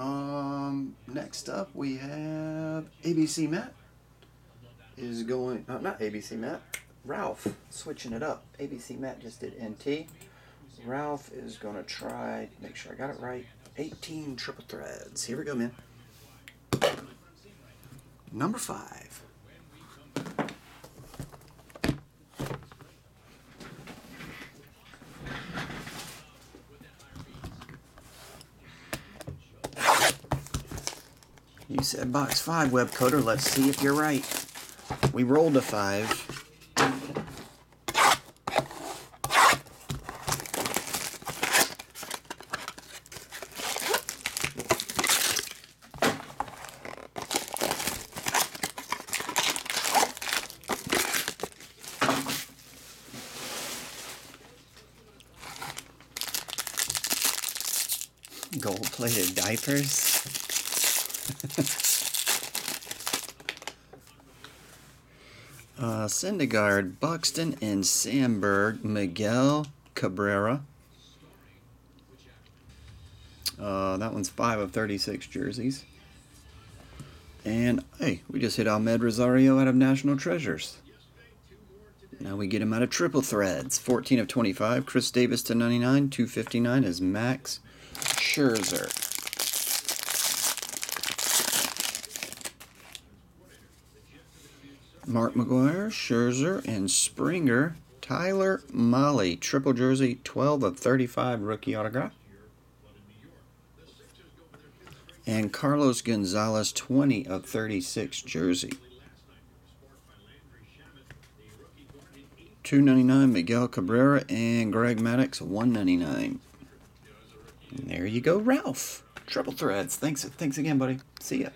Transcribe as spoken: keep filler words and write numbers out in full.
Um, next up we have A B C Matt is going, uh, not A B C Matt, Ralph, switching it up. A B C Matt just did N T. Ralph is going to try, make sure I got it right, eighteen triple threads. Here we go, man. Number five. You said box five, web coder. Let's see if you're right. We rolled a five. Gold-plated diapers. uh, Syndigard Buxton and Sandberg, Miguel Cabrera. Uh, that one's five of thirty-six jerseys. And hey, we just hit Ahmed Rosario out of National Treasures. Now we get him out of Triple Threads. fourteen of twenty-five. Chris Davis to ninety-nine. two fifty-nine is Max Scherzer. Mark McGwire, Scherzer, and Springer. Tyler Molly, triple jersey, twelve of thirty-five rookie autograph. And Carlos Gonzalez, twenty of thirty-six jersey. two ninety-nine, Miguel Cabrera, and Greg Maddux, one ninety-nine. And there you go, Ralph. Triple Threads. Thanks, thanks again, buddy. See ya.